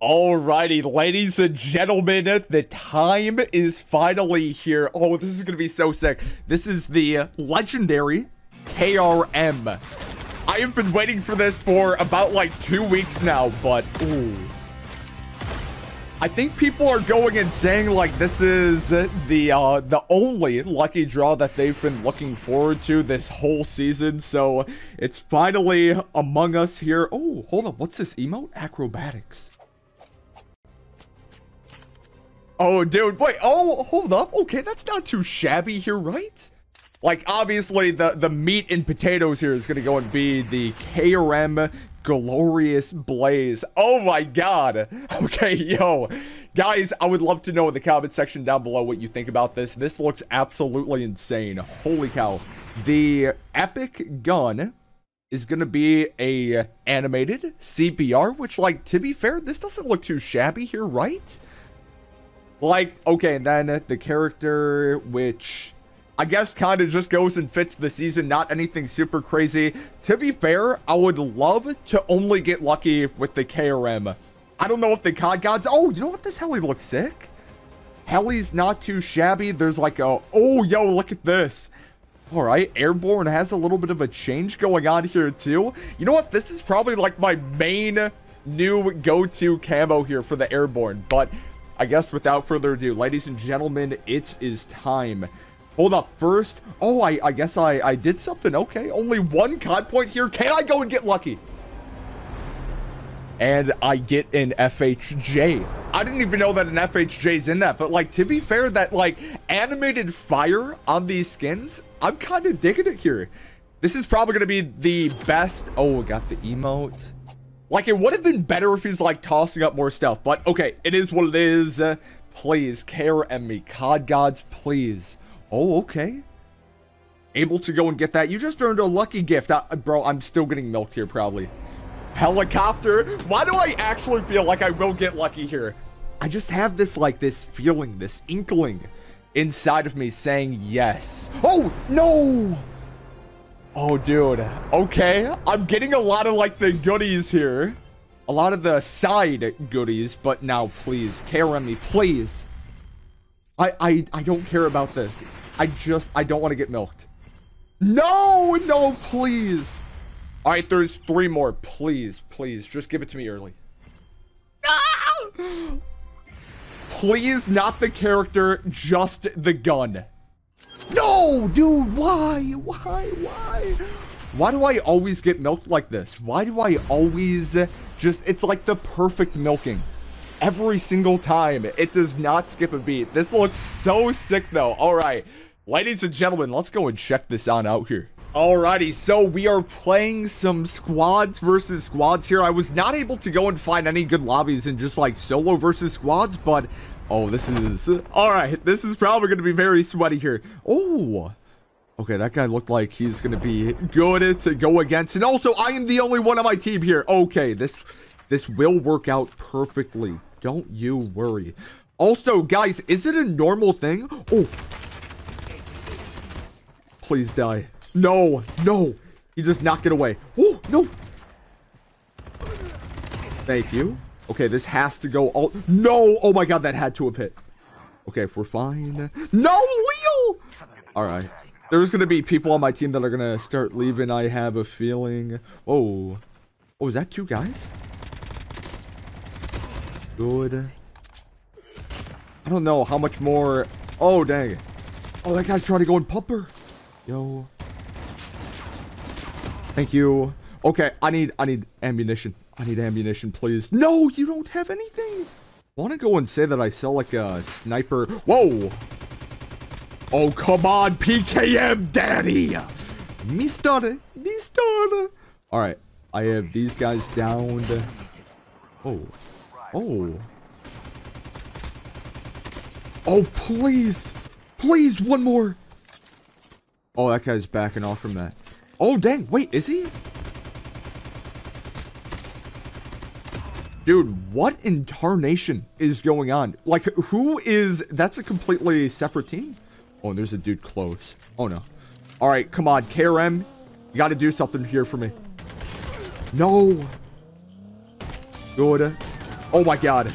Alrighty, ladies and gentlemen, the time is finally here. Oh, this is gonna be so sick. This is the legendary KRM. I have been waiting for this for about like 2 weeks now, but ooh. I think people are going and saying like this is the only lucky draw that they've been looking forward to this whole season, so it's finally among us here. Oh, hold up, what's this emote? Acrobatics. Oh, dude, wait, oh, hold up. Okay, that's not too shabby here, right? Like, obviously, the meat and potatoes here is going to go and be the KRM Glorious Blaze. Oh, my God. Okay, yo. Guys, I would love to know in the comment section down below what you think about this. This looks absolutely insane. Holy cow. The epic gun is going to be a animated CBR, which, like, to be fair, this doesn't look too shabby here, right? Like, okay, and then the character, which I guess kind of just goes and fits the season, not anything super crazy. To be fair, I would love to only get lucky with the KRM. I don't know if the COD gods... Oh, you know what? This heli looks sick. Heli's not too shabby. There's like a... Oh, yo, look at this. All right, Airborne has a little bit of a change going on here, too. You know what? This is probably like my main new go-to camo here for the Airborne, but I guess without further ado, ladies and gentlemen, it is time. Hold up, first. Oh, I guess I did something. Okay, only one COD point here. Can I go and get lucky? And I get an FHJ. I didn't even know that an FHJ's in that, but like, to be fair, that like animated fire on these skins, I'm kind of digging it here. This is probably going to be the best. Oh, I got the emote. Like, it would have been better if he's, like, tossing up more stuff. But, okay, it is what it is. Please, KRM me. COD gods, please. Oh, okay. Able to go and get that. You just earned a lucky gift. Bro, I'm still getting milked here, probably. Helicopter. Why do I actually feel like I will get lucky here? I just have this, like, this feeling, this inkling inside of me saying yes. Oh, no! Oh, dude. Okay. I'm getting a lot of, like, the goodies here. A lot of the side goodies. But now, please. KRM me, please. I don't care about this. I don't want to get milked. No! No, please. All right, there's three more. Please, please. Just give it to me early. Ah! Please, not the character. Just the gun. No, dude, why? Why do I always get milked like this? Why do I always just... It's like the perfect milking. Every single time. It does not skip a beat. This looks so sick, though. All right. Ladies and gentlemen, let's go and check this on out here. Alrighty, so we are playing some squads versus squads here. I was not able to go and find any good lobbies and just, like, solo versus squads, but... Oh, this is... All right, this is probably going to be very sweaty here. Oh, okay, that guy looked like he's going to be good to go against. And also, I am the only one on my team here. Okay, this will work out perfectly. Don't you worry. Also, guys, is it a normal thing? Oh, please die. No, no. He just knocked it away. Oh, no. Thank you. Okay, this has to go all... No! Oh my god, that had to have hit. Okay, if we're fine... No, Leo! Alright. There's gonna be people on my team that are gonna start leaving, I have a feeling. Oh. Oh, is that two guys? Good. I don't know how much more... Oh, dang. Oh, that guy's trying to go and pump her. Yo. Thank you. Okay, I need ammunition. I need ammunition, please. No, you don't have anything. I want to go and say that I sell like a sniper. Whoa. Oh, come on, PKM daddy. Me started. All right. I have these guys downed. Oh. Oh. Oh, please. Please, one more. Oh, that guy's backing off from that. Oh, dang. Wait, is he? Dude, what in tarnation is going on? Like, who is... That's a completely separate team. Oh, and there's a dude close. Oh, no. All right, come on. KRM, you got to do something here for me. No. Good. Oh my god.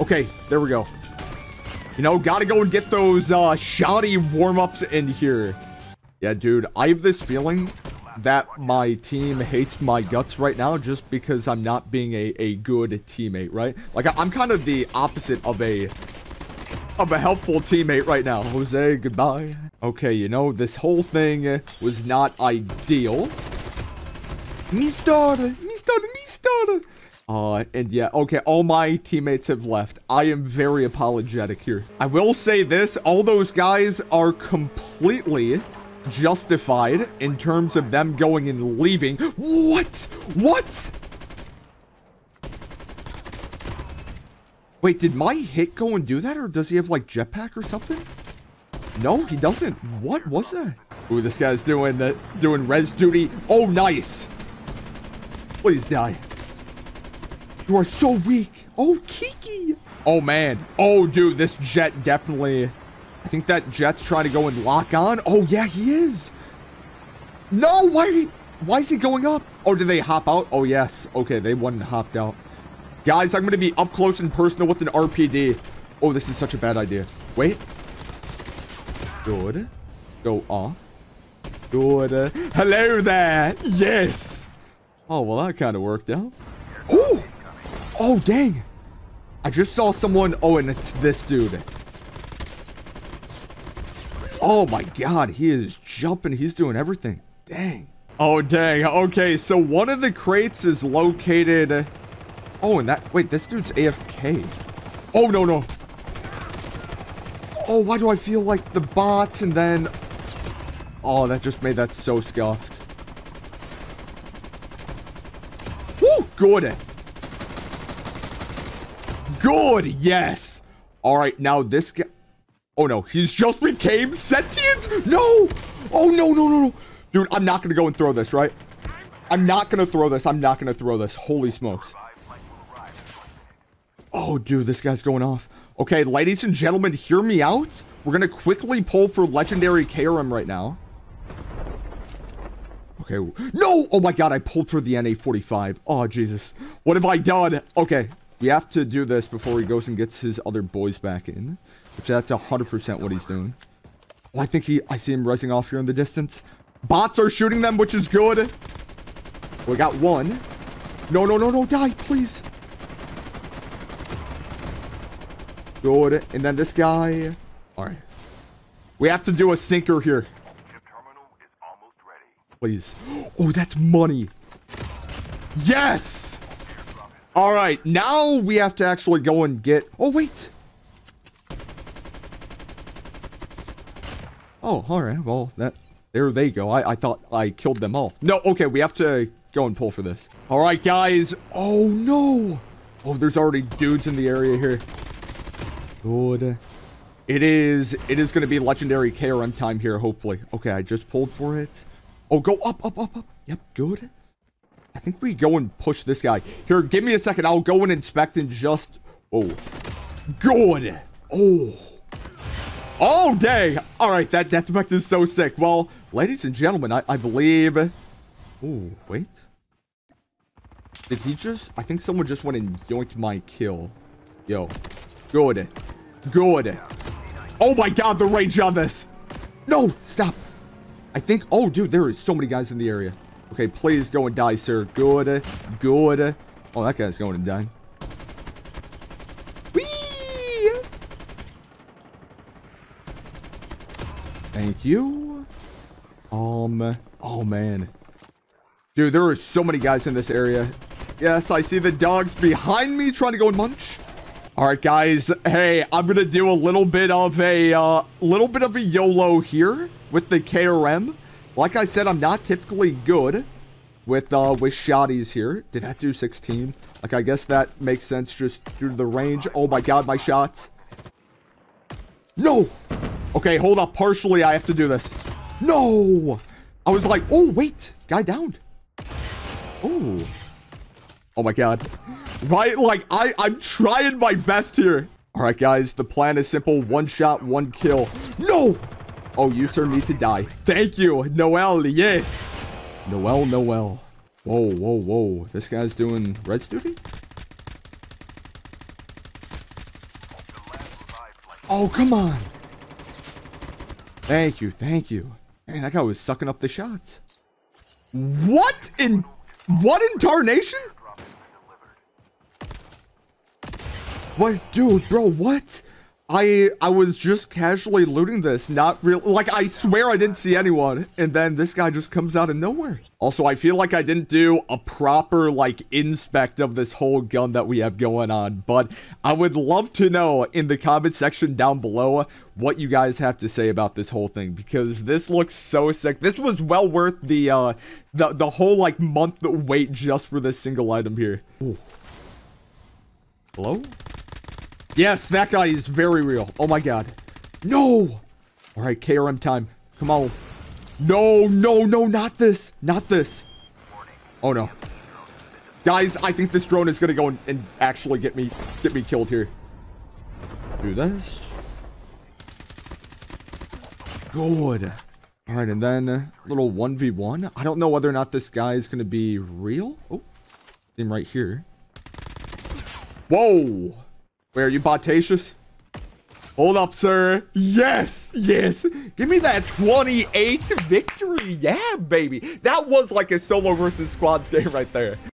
Okay, there we go. You know, gotta go and get those shoddy warm-ups in here. Yeah, dude, I have this feeling that my team hates my guts right now just because I'm not being a good teammate, right? Like, I'm kind of the opposite of a helpful teammate right now. Jose, goodbye. Okay, you know, this whole thing was not ideal. Mister. And yeah, okay, all my teammates have left. I am very apologetic here. I will say this, all those guys are completely justified in terms of them going and leaving. What? Wait, did my hit go and do that, or does he have like jetpack or something? No, he doesn't. What was that? Ooh, this guy's doing res duty. Oh, nice. Please die. You are so weak. Oh, Kiki. Oh, man. Oh, dude, this jet definitely... I think that jet's trying to go and lock on. Oh, yeah, he is. No, why is he going up? Oh, did they hop out? Oh, yes. Okay, they went and hopped out. Guys, I'm going to be up close and personal with an RPD. Oh, this is such a bad idea. Wait. Good. Go off. Good. Hello there. Yes. Oh, well, that kind of worked out. Ooh. Oh, dang. I just saw someone. Oh, and it's this dude. Oh, my God. He is jumping. He's doing everything. Dang. Oh, dang. Okay, so one of the crates is located. Oh, and that. Wait, this dude's AFK. Oh, no. Oh, why do I feel like the bots and then. Oh, that just made that so scuffed. Woo! Good. Good, yes. All right, now this guy. Oh, no. He's just became sentient. No. Oh, no. Dude, I'm not going to go and throw this, right? I'm not going to throw this. Holy smokes. Oh, dude, this guy's going off. Okay, ladies and gentlemen, hear me out. We're going to quickly pull for legendary KRM right now. Okay. No. Oh, my God. I pulled for the NA45. Oh, Jesus. What have I done? Okay. We have to do this before he goes and gets his other boys back in, which that's 100% what he's doing. Well, I think I see him resing off here in the distance. Bots are shooting them, which is good. We got one. No, die, please. Good, and then this guy. All right. We have to do a sinker here. Please. Oh, that's money. Yes! All right, now we have to actually go and get... Oh, wait. Oh, all right. Well, that there they go. I thought I killed them all. No, okay. We have to go and pull for this. All right, guys. Oh, no. Oh, there's already dudes in the area here. Good. It is going to be legendary KRM time here, hopefully. Okay, I just pulled for it. Oh, go up. Yep, good. I think we go and push this guy. Here, give me a second. I'll go and inspect and just... Oh. Good. Oh. All day. All right, that deathmatch is so sick. Well, ladies and gentlemen, I believe... Oh, wait. Did he just... I think someone just went and yoinked my kill. Yo. Good. Oh, my God, the rage on this. No, stop. I think... Oh, dude, there is so many guys in the area. Okay, please go and die, sir. Good. Oh, that guy's going and dying. Whee! Thank you. Oh, man. Dude, there are so many guys in this area. Yes, I see the dogs behind me trying to go and munch. All right, guys. Hey, I'm going to do a little bit of a YOLO here with the KRM. Like I said, I'm not typically good with shotties here. Did that do 16? Like, I guess that makes sense just due to the range. Oh, my God, my shots. No. Okay, hold up. Partially, I have to do this. No. I was like, oh, wait. Guy downed. Oh. Oh, my God. Right? Like, I'm trying my best here. All right, guys. The plan is simple. One shot, one kill. No. Oh, you, sir, need to die. Thank you, Noel. Yes. Noel. Whoa. This guy's doing res duty? Oh, come on. Thank you. Thank you. Man, that guy was sucking up the shots. What in tarnation? What, dude, bro, what? I was just casually looting this, not real. Like, I swear I didn't see anyone. And then this guy just comes out of nowhere. Also, I feel like I didn't do a proper, like, inspect of this whole gun that we have going on. But I would love to know in the comment section down below what you guys have to say about this whole thing. Because this looks so sick. This was well worth the whole, like, month wait just for this single item here. Ooh. Hello? Yes, that guy is very real. Oh my god. No! Alright, KRM time. Come on. No, no, no, not this. Not this. Oh no. Guys, I think this drone is gonna go and actually get me killed here. Do this. Good. Alright, and then a little 1v1. I don't know whether or not this guy is gonna be real. Oh, him right here. Whoa! Wait, are you botacious? Hold up, sir. Yes, yes. Give me that 28 victory. Yeah, baby. That was like a solo versus squads game right there.